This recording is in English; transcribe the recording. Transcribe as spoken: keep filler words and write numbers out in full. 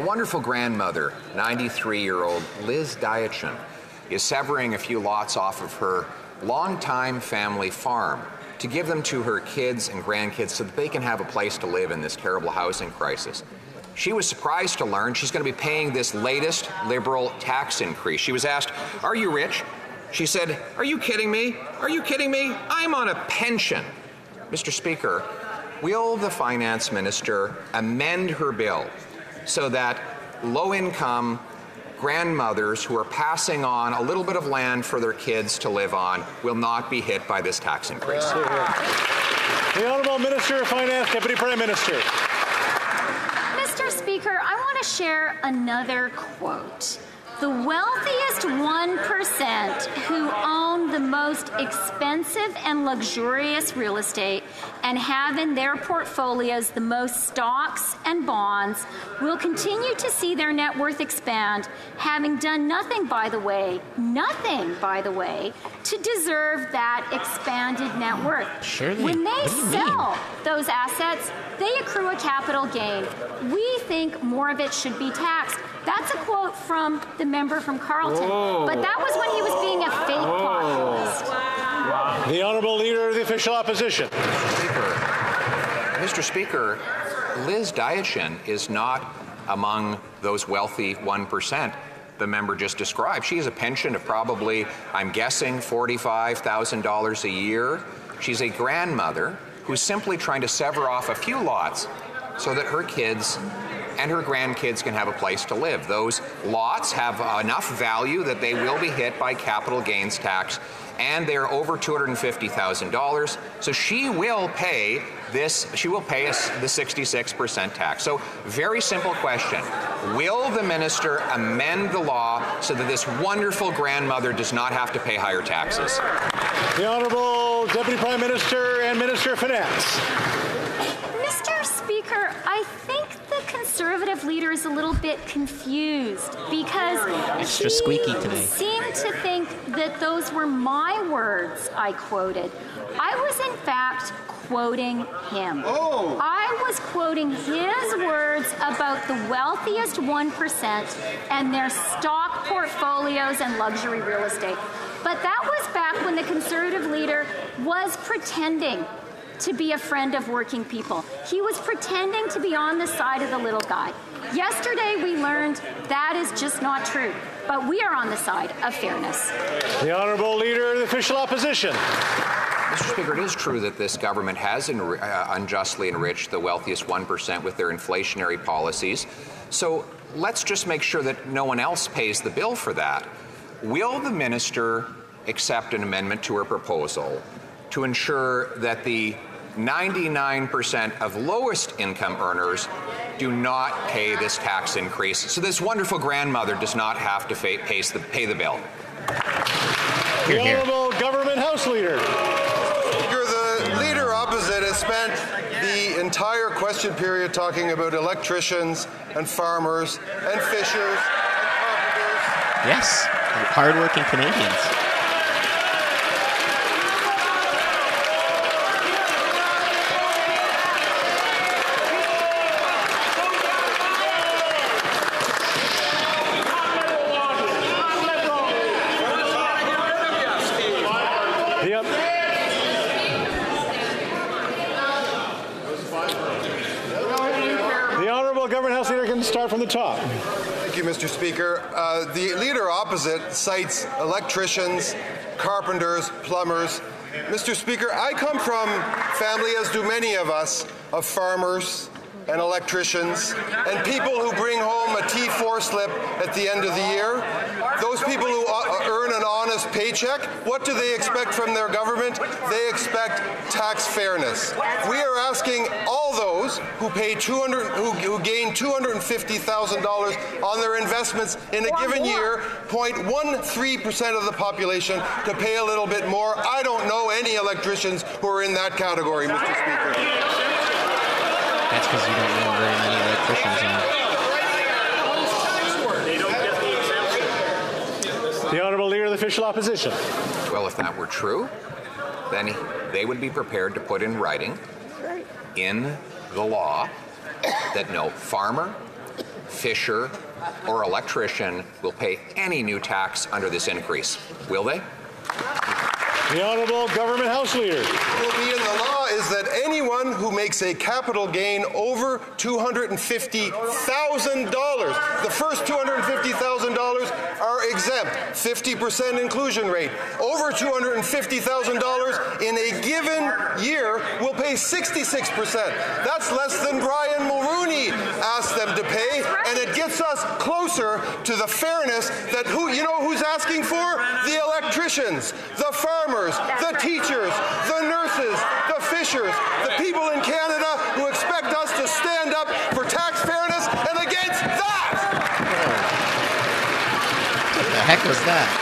A wonderful grandmother, ninety-three-year-old Liz Diachun, is severing a few lots off of her longtime family farm to give them to her kids and grandkids so that they can have a place to live in this terrible housing crisis. She was surprised to learn she's going to be paying this latest liberal tax increase. She was asked, "Are you rich?" She said, "Are you kidding me? Are you kidding me? I'm on a pension." Mister Speaker, will the finance minister amend her bill so that low-income grandmothers who are passing on a little bit of land for their kids to live on will not be hit by this tax increase? Yeah. The Honourable Minister of Finance, Deputy Prime Minister. Mister Speaker, I want to share another quote. The wealthiest one percent who own the most expensive and luxurious real estate and have in their portfolios the most stocks and bonds will continue to see their net worth expand, having done nothing, by the way, nothing, by the way, to deserve that expanded net worth. Surely. When they sell those assets, they accrue a capital gain. We think more of it should be taxed. That's a quote from the member from Carleton. Whoa. But that was when he was being a fake populist. Wow. Wow. The Honourable Leader of the Official Opposition. Mister Speaker, Mister Speaker, Liz Diachun is not among those wealthy one percent the member just described. She has a pension of probably, I'm guessing, forty-five thousand dollars a year. She's a grandmother who's simply trying to sever off a few lots so that her kids and her grandkids can have a place to live. Those lots have enough value that they will be hit by capital gains tax, and they're over two hundred fifty thousand dollars. So she will pay this, she will pay us the sixty-six percent tax. So very simple question. Will the minister amend the law so that this wonderful grandmother does not have to pay higher taxes? The Honourable Deputy Prime Minister and Minister of Finance. I think the Conservative leader is a little bit confused because he seemed to think that those were my words I quoted. I was, in fact, quoting him. Oh. I was quoting his words about the wealthiest one percent and their stock portfolios and luxury real estate. But that was back when the Conservative leader was pretending to be a friend of working people. He was pretending to be on the side of the little guy. Yesterday we learned that is just not true, but we are on the side of fairness. The Honourable Leader of the Official Opposition. Mister Speaker, it is true that this government has enri uh, unjustly enriched the wealthiest one percent with their inflationary policies. So let's just make sure that no one else pays the bill for that. Will the minister accept an amendment to her proposal to ensure that the ninety-nine percent of lowest income earners do not pay this tax increase, so this wonderful grandmother does not have to pay, pay, the, pay the bill? The Honourable Government House Leader. The Leader Opposite has spent the entire question period talking about electricians and farmers and fishers and carpenters. Yes, hardworking Canadians. Start from the top. Thank you, Mister Speaker. Uh, the leader opposite cites electricians, carpenters, plumbers. Mister Speaker, I come from family, as do many of us, of farmers and electricians and people who bring home a T four slip at the end of the year. Those people who earn an honest paycheck, what do they expect from their government? They expect tax fairness. We are asking all those who pay two hundred, who, who gain two hundred fifty thousand dollars on their investments in a given year, zero point one three percent of the population, to pay a little bit more. I don't know any electricians who are in that category, Mister Speaker. That's because you don't know very many electricians. Anymore. The Honourable Leader of the Official Opposition. Well, if that were true, then they would be prepared to put in writing in the law that no farmer, fisher, or electrician will pay any new tax under this increase. Will they? The Honourable Government House Leader. What will be in the law is that anyone who makes a capital gain over two hundred fifty thousand dollars, the first two hundred fifty thousand dollars are exempt, fifty percent inclusion rate. Over two hundred fifty thousand dollars in a given year will pay sixty-six percent. That's less than Brian Mulroney asked them to pay, and it gets us closer to the fairness that who you know who's asking for? The electricians, the farmers, the teachers, the nurses, the fishers, the people in Canada who expect us to stand up for tax fairness and against that! What the heck was that?